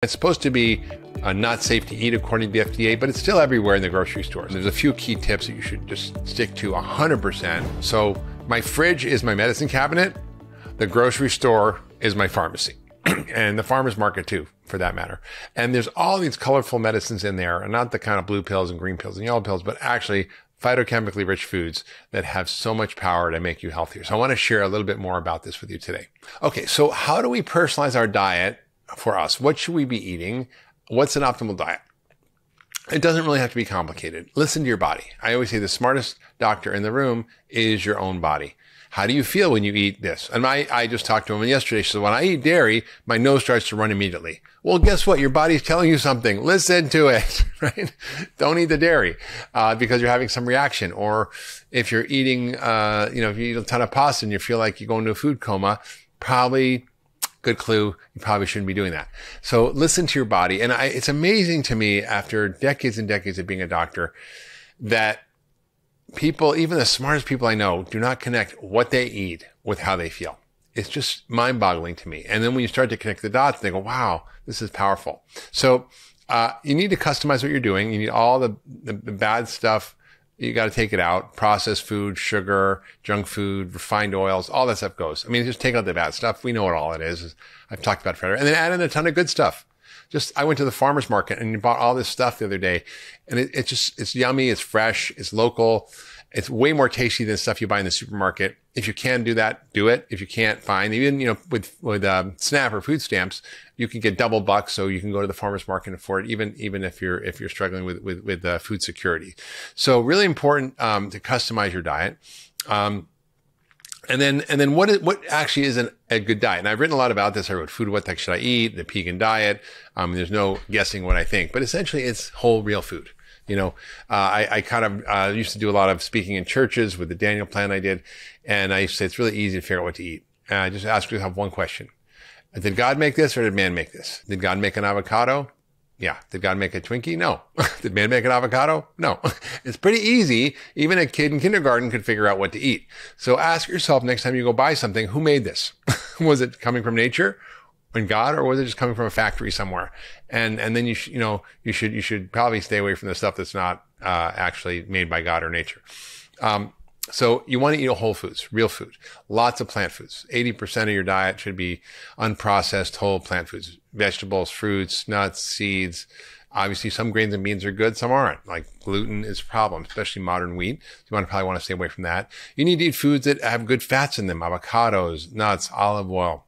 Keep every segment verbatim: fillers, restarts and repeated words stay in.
It's supposed to be uh, not safe to eat according to the F D A, but it's still everywhere in the grocery stores. There's a few key tips that you should just stick to one hundred percent. So my fridge is my medicine cabinet. The grocery store is my pharmacy and the farmer's market too, for that matter. And there's all these colorful medicines in there, and not the kind of blue pills and green pills and yellow pills, but actually phytochemically rich foods that have so much power to make you healthier. So I want to share a little bit more about this with you today. Okay, so how do we personalize our diet for us? What should we be eating? What's an optimal diet? It doesn't really have to be complicated. Listen to your body. I always say the smartest doctor in the room is your own body. How do you feel when you eat this? And I, I just talked to him yesterday. She said, when I eat dairy, my nose starts to run immediately. Well, guess what? Your body's telling you something. Listen to it, right? Don't eat the dairy uh, because you're having some reaction. Or if you're eating, uh, you know, if you eat a ton of pasta and you feel like you're going into a food coma, probably good clue, you probably shouldn't be doing that. So listen to your body. And I, it's amazing to me, after decades and decades of being a doctor, that people, even the smartest people I know, do not connect what they eat with how they feel. It's just mind-boggling to me. And then when you start to connect the dots, they go, wow, this is powerful. So uh, you need to customize what you're doing. You need all the, the, the bad stuff. You got to take it out. Processed food, sugar, junk food, refined oils, all that stuff goes. I mean, just take out the bad stuff. We know what all it is. I've talked about it forever. And then add in a ton of good stuff. Just, I went to the farmer's market and bought all this stuff the other day, and it, it just, it's yummy, it's fresh, it's local. It's way more tasty than stuff you buy in the supermarket. If you can do that, do it. If you can't, fine. Even, you know, with, with, um, SNAP or food stamps, you can get double bucks. So you can go to the farmer's market and afford it, even, even if you're, if you're struggling with, with, with, uh, food security. So really important, um, to customize your diet. Um, And then, and then what, is, what actually is an, a good diet? And I've written a lot about this. I wrote Food, What the Heck Should I Eat? The Vegan Diet. Um, there's no guessing what I think, but essentially it's whole real food. You know, uh, I, I kind of, uh, used to do a lot of speaking in churches with the Daniel plan I did. And I used to say, it's really easy to figure out what to eat. And I just ask you to have one question. Did God make this or did man make this? Did God make an avocado? Yeah. Did God make a Twinkie? No. Did man make an avocado? No. It's pretty easy. Even a kid in kindergarten could figure out what to eat. So ask yourself next time you go buy something, who made this? Was it coming from nature and God, or was it just coming from a factory somewhere? And, and then you should, you know, you should, you should probably stay away from the stuff that's not, uh, actually made by God or nature. Um, So you want to eat whole foods, real food, lots of plant foods. eighty percent of your diet should be unprocessed whole plant foods, vegetables, fruits, nuts, seeds. Obviously, some grains and beans are good, some aren't. Like gluten is a problem, especially modern wheat. You want to probably want to stay away from that. You need to eat foods that have good fats in them, avocados, nuts, olive oil,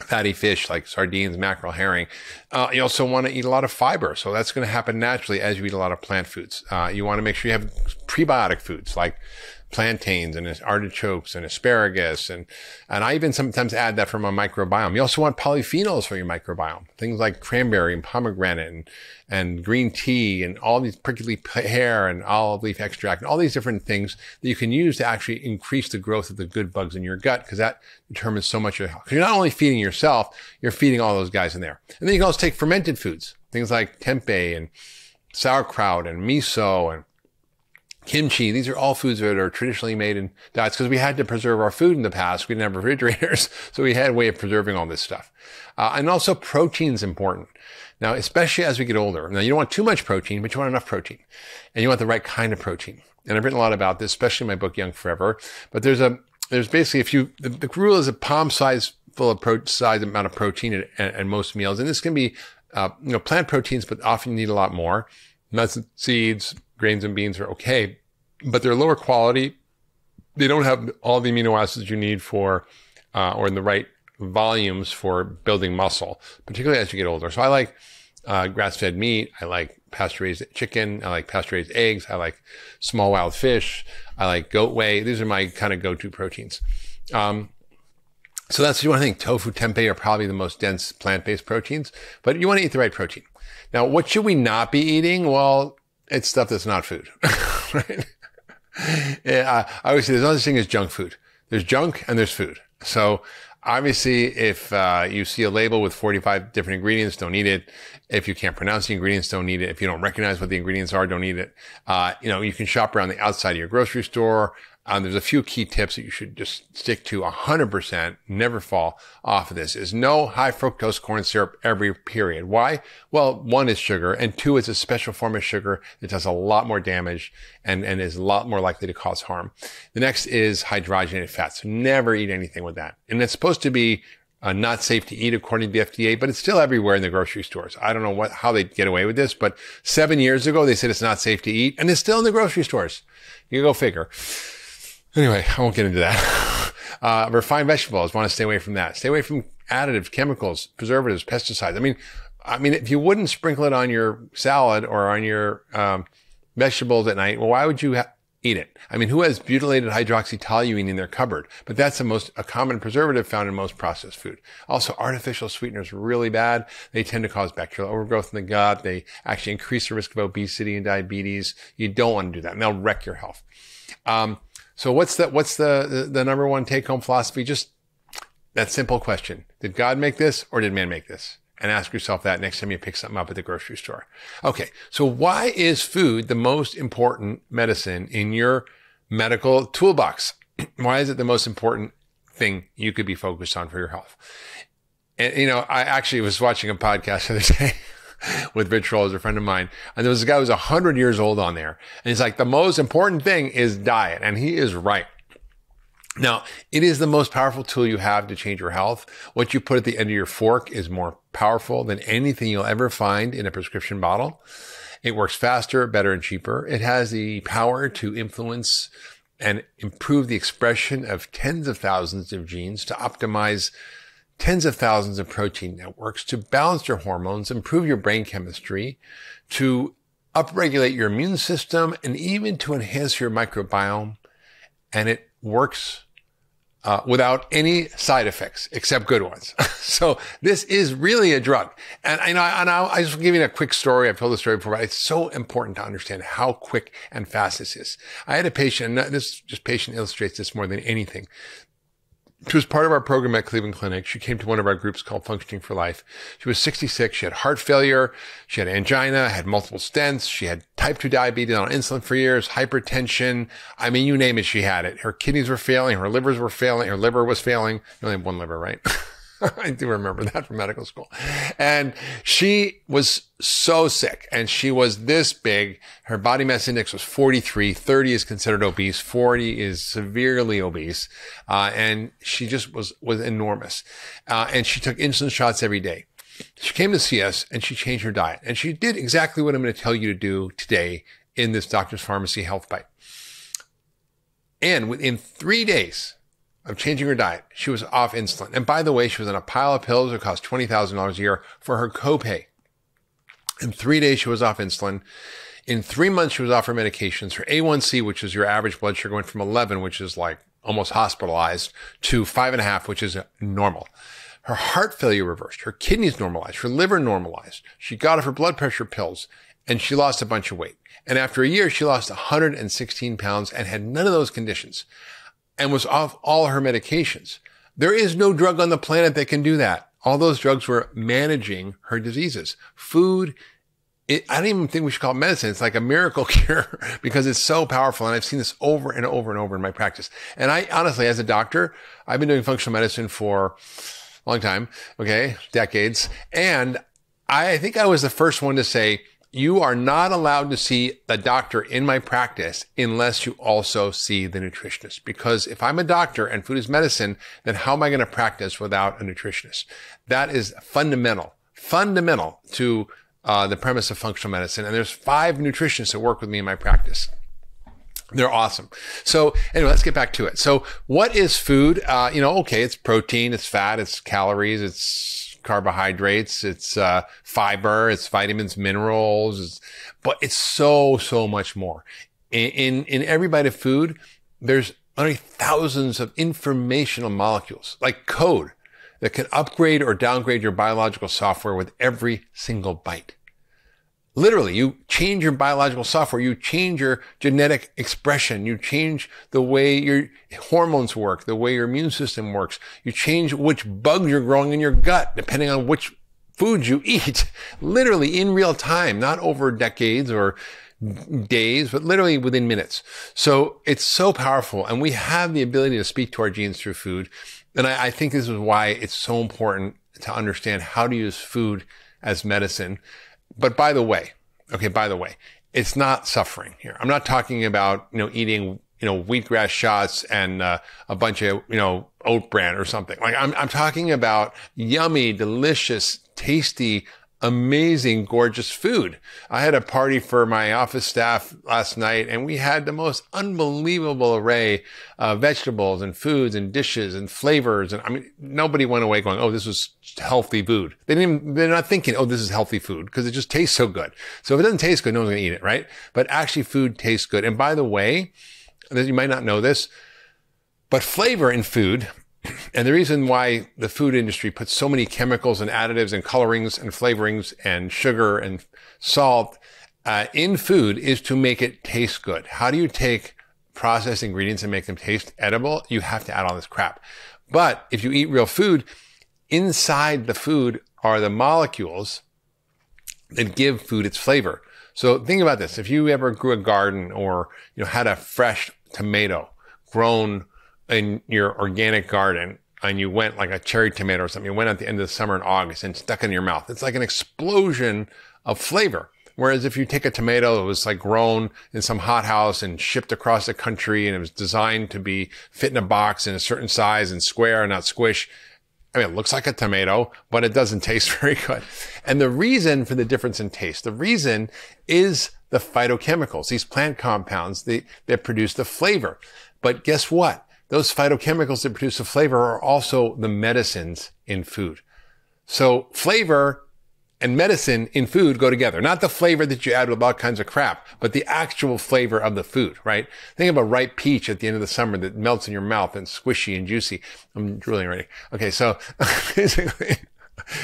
fatty fish like sardines, mackerel, herring. Uh, you also want to eat a lot of fiber. So that's going to happen naturally as you eat a lot of plant foods. Uh, you want to make sure you have prebiotic foods like plantains and artichokes and asparagus. And, and I even sometimes add that from a microbiome. You also want polyphenols for your microbiome, things like cranberry and pomegranate and, and green tea and all these prickly pear and olive leaf extract and all these different things that you can use to actually increase the growth of the good bugs in your gut, because that determines so much of your health. Because you're not only feeding yourself, you're feeding all those guys in there. And then you can also take fermented foods, things like tempeh and sauerkraut and miso and kimchi. These are all foods that are traditionally made in diets, because we had to preserve our food in the past. We didn't have refrigerators, so we had a way of preserving all this stuff. Uh, and also protein is important. Now, especially as we get older. Now, you don't want too much protein, but you want enough protein. And you want the right kind of protein. And I've written a lot about this, especially in my book, Young Forever. But there's a there's basically, if you, the, the rule is a palm size full of pro, size amount of protein and most meals. And this can be uh, you know, plant proteins, but often you need a lot more. Nuts and seeds, grains and beans are okay, but they're lower quality. They don't have all the amino acids you need for, uh, or in the right volumes for building muscle, particularly as you get older. So I like uh, grass-fed meat. I like pasture-raised chicken. I like pasture-raised eggs. I like small wild fish. I like goat whey. These are my kind of go-to proteins. Um, so that's what you want to think. Tofu, tempeh are probably the most dense plant-based proteins, but you want to eat the right protein. Now, what should we not be eating? Well, it's stuff that's not food, right? Yeah, I always say there's no such thing as junk food. There's junk and there's food. So obviously, if uh, you see a label with forty-five different ingredients, don't eat it. If you can't pronounce the ingredients, don't eat it. If you don't recognize what the ingredients are, don't eat it. Uh, you know, you can shop around the outside of your grocery store. Um, there's a few key tips that you should just stick to one hundred percent, never fall off of this, is no high fructose corn syrup every period. Why? Well, one is sugar, and two, it's a special form of sugar that does a lot more damage and, and is a lot more likely to cause harm. The next is hydrogenated fats. So never eat anything with that. And it's supposed to be Uh, not safe to eat according to the F D A, but it's still everywhere in the grocery stores. I don't know what, how they get away with this, but seven years ago, they said it's not safe to eat, and it's still in the grocery stores. You go figure. Anyway, I won't get into that. Uh, refined vegetables, want to stay away from that. Stay away from additives, chemicals, preservatives, pesticides. I mean, I mean, if you wouldn't sprinkle it on your salad or on your, um, vegetables at night, well, why would you have, eat it. I mean, who has butylated hydroxytoluene in their cupboard? But that's the most, a common preservative found in most processed food. Also, artificial sweeteners are really bad. They tend to cause bacterial overgrowth in the gut. They actually increase the risk of obesity and diabetes. You don't want to do that, and they'll wreck your health. Um, so what's the, what's the, the, the number one take home philosophy? Just that simple question. Did God make this, or did man make this? And ask yourself that next time you pick something up at the grocery store. Okay, so why is food the most important medicine in your medical toolbox? Why is it the most important thing you could be focused on for your health? And, you know, I actually was watching a podcast the other day with Rich Roll, a friend of mine, and there was a guy who was one hundred years old on there. And he's like, the most important thing is diet. And he is right. Now, it is the most powerful tool you have to change your health. What you put at the end of your fork is more powerful than anything you'll ever find in a prescription bottle. It works faster, better, and cheaper. It has the power to influence and improve the expression of tens of thousands of genes, to optimize tens of thousands of protein networks, to balance your hormones, improve your brain chemistry, to upregulate your immune system, and even to enhance your microbiome. And it works Uh, without any side effects except good ones. So this is really a drug. And, and, I, and I'll, I'll just give you a quick story. I've told this story before, but it's so important to understand how quick and fast this is. I had a patient, and this just patient illustrates this more than anything. She was part of our program at Cleveland Clinic. She came to one of our groups called Functioning for Life. She was sixty-six. She had heart failure. She had angina, had multiple stents. She had type two diabetes, on insulin for years, hypertension. I mean, you name it, she had it. Her kidneys were failing. Her livers were failing. Her liver was failing. You only have one liver, right? I do remember that from medical school. And she was so sick, and she was this big. Her body mass index was forty-three. thirty is considered obese. forty is severely obese. Uh, and she just was, was enormous. Uh, and she took insulin shots every day. She came to see us, and she changed her diet. And she did exactly what I'm going to tell you to do today in this Doctor's Pharmacy Health Bite. And within three days, of changing her diet, she was off insulin. And by the way, she was on a pile of pills that cost twenty thousand dollars a year for her copay. In three days, she was off insulin. In three months, she was off her medications. Her A one C, which is your average blood sugar, went from eleven, which is like almost hospitalized, to five and a half, which is normal. Her heart failure reversed. Her kidneys normalized. Her liver normalized. She got off her blood pressure pills, and she lost a bunch of weight. And after a year, she lost one hundred sixteen pounds and had none of those conditions, and was off all her medications. There is no drug on the planet that can do that. All those drugs were managing her diseases. Food, it, I don't even think we should call it medicine. It's like a miracle cure because it's so powerful. And I've seen this over and over and over in my practice. And I honestly, as a doctor, I've been doing functional medicine for a long time, okay, decades. And I think I was the first one to say, you are not allowed to see a doctor in my practice unless you also see the nutritionist. Because if I'm a doctor and food is medicine, then how am I going to practice without a nutritionist? That is fundamental, fundamental to uh, the premise of functional medicine. And there's five nutritionists that work with me in my practice. They're awesome. So anyway, let's get back to it. So what is food? Uh, you know, okay, it's protein, it's fat, it's calories, it's carbohydrates, it's uh, fiber, it's vitamins, minerals, it's, but it's so, so much more. In, in, in every bite of food, there's only thousands of informational molecules, like code, that can upgrade or downgrade your biological software with every single bite. Literally, you change your biological software, you change your genetic expression, you change the way your hormones work, the way your immune system works, you change which bugs you're growing in your gut, depending on which foods you eat, literally in real time, not over decades or days, but literally within minutes. So it's so powerful. And we have the ability to speak to our genes through food. And I, I think this is why it's so important to understand how to use food as medicine. But by the way, okay, by the way, it's not suffering here. I'm not talking about, you know, eating, you know, wheatgrass shots and uh, a bunch of, you know, oat bran or something. Like I'm, I'm talking about yummy, delicious, tasty, amazing, gorgeous food. I had a party for my office staff last night, and we had the most unbelievable array of vegetables and foods and dishes and flavors. And I mean, nobody went away going, oh, this was healthy food. They didn't even, they're not thinking, oh, this is healthy food, because it just tastes so good. So if it doesn't taste good, no one's going to eat it, right? But actually food tastes good. And by the way, you might not know this, but flavor in food, and the reason why the food industry puts so many chemicals and additives and colorings and flavorings and sugar and salt uh, in food is to make it taste good. How do you take processed ingredients and make them taste edible? You have to add all this crap. But if you eat real food, inside the food are the molecules that give food its flavor. So think about this. If you ever grew a garden or, you know, had a fresh tomato grown in your organic garden, and you went like a cherry tomato or something, you went at the end of the summer in August and stuck in your mouth, it's like an explosion of flavor. Whereas if you take a tomato that was like grown in some hothouse and shipped across the country, and it was designed to be fit in a box in a certain size and square and not squish, I mean, it looks like a tomato, but it doesn't taste very good. And the reason for the difference in taste, the reason is the phytochemicals, these plant compounds that, that produce the flavor. But guess what? Those phytochemicals that produce the flavor are also the medicines in food. So flavor and medicine in food go together. Not the flavor that you add with all kinds of crap, but the actual flavor of the food, right? Think of a ripe peach at the end of the summer that melts in your mouth and squishy and juicy. I'm drooling already. Okay, so basically,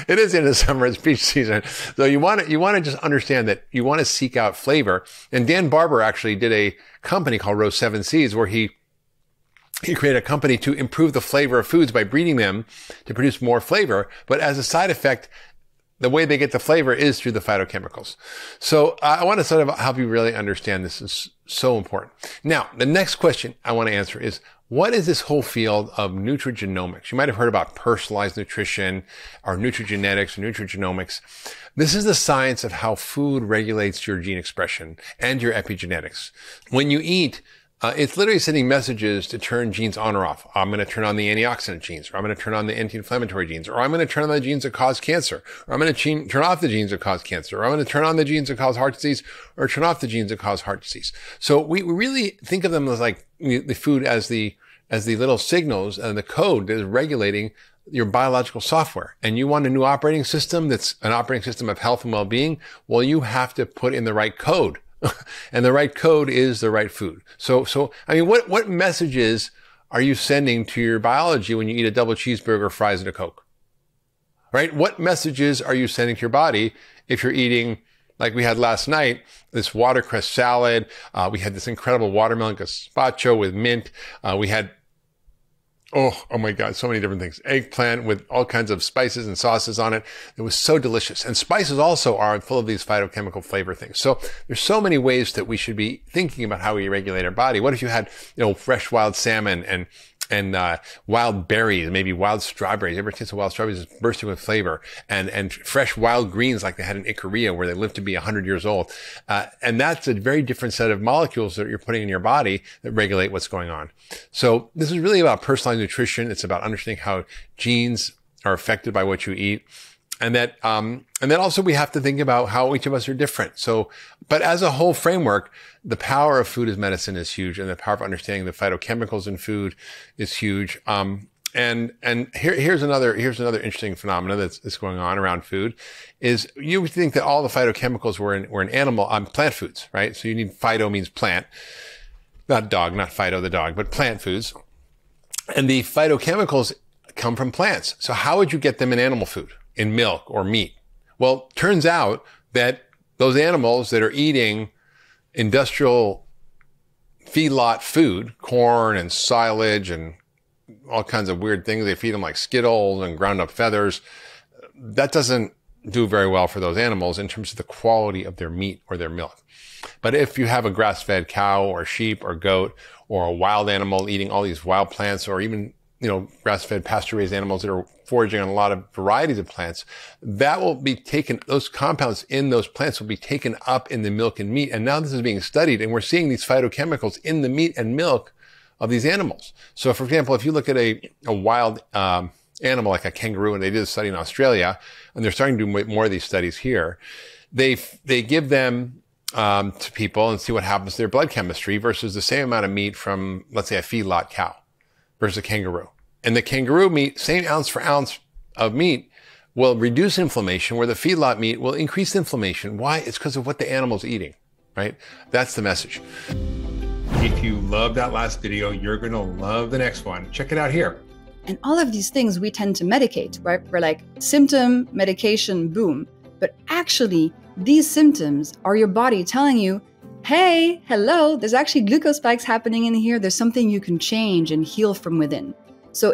it is the end of summer, it's peach season. So you want to, you want to just understand that you want to seek out flavor. And Dan Barber actually did a company called Rose Seven Seeds where he He created a company to improve the flavor of foods by breeding them to produce more flavor. But as a side effect, the way they get the flavor is through the phytochemicals. So I want to sort of help you really understand this is so important. Now, the next question I want to answer is, what is this whole field of nutrigenomics? You might have heard about personalized nutrition or nutrigenetics or nutrigenomics. This is the science of how food regulates your gene expression and your epigenetics. When you eat, Uh, it's literally sending messages to turn genes on or off. I'm going to turn on the antioxidant genes, or I'm going to turn on the anti-inflammatory genes, or I'm going to turn on the genes that cause cancer, or I'm going to turn off the genes that cause cancer, or I'm going to turn on the genes that cause heart disease, or turn off the genes that cause heart disease. So we really think of them as like the food as the, as the little signals and the code that is regulating your biological software. And you want a new operating system that's an operating system of health and well-being? Well, you have to put in the right code. And the right code is the right food. So, so I mean, what, what messages are you sending to your biology when you eat a double cheeseburger, fries, and a Coke? Right? What messages are you sending to your body if you're eating, like we had last night, this watercress salad? Uh, we had this incredible watermelon gazpacho with mint. Uh, we had, oh, oh my God, so many different things. Eggplant with all kinds of spices and sauces on it. It was so delicious. And spices also are full of these phytochemical flavor things. So there's so many ways that we should be thinking about how we regulate our body. What if you had, you know, fresh wild salmon and, and, uh, wild berries, maybe wild strawberries. Every taste of wild strawberries is bursting with flavor, and, and fresh wild greens like they had in Icaria where they lived to be a hundred years old. Uh, and that's a very different set of molecules that you're putting in your body that regulate what's going on. So this is really about personalized nutrition. It's about understanding how genes are affected by what you eat. And that, um, and then also we have to think about how each of us are different. So, but as a whole framework, the power of food as medicine is huge, and the power of understanding the phytochemicals in food is huge. Um, and, and here, here's another, here's another interesting phenomena that's, that's going on around food is you would think that all the phytochemicals were in, were in animal, um, plant foods, right? So you need phyto means plant, not dog, not phyto the dog, but plant foods. And the phytochemicals come from plants. So how would you get them in animal food? In milk or meat? Well, turns out that those animals that are eating industrial feedlot food, corn and silage and all kinds of weird things, they feed them like Skittles and ground up feathers. That doesn't do very well for those animals in terms of the quality of their meat or their milk. But if you have a grass-fed cow or sheep or goat or a wild animal eating all these wild plants, or even, you know, grass-fed pasture-raised animals that are foraging on a lot of varieties of plants, that will be taken, those compounds in those plants will be taken up in the milk and meat. And now this is being studied, and we're seeing these phytochemicals in the meat and milk of these animals. So for example, if you look at a, a wild um, animal like a kangaroo, and they did a study in Australia, and they're starting to do more of these studies here, they, they give them um, to people and see what happens to their blood chemistry versus the same amount of meat from, let's say, a feedlot cow versus a kangaroo. And the kangaroo meat, same ounce for ounce of meat, will reduce inflammation, where the feedlot meat will increase inflammation. Why? It's because of what the animal's eating, right? That's the message. If you loved that last video, you're gonna love the next one. Check it out here. And all of these things we tend to medicate, right? We're like, symptom, medication, boom. But actually, these symptoms are your body telling you, hey, hello, there's actually glucose spikes happening in here. There's something you can change and heal from within.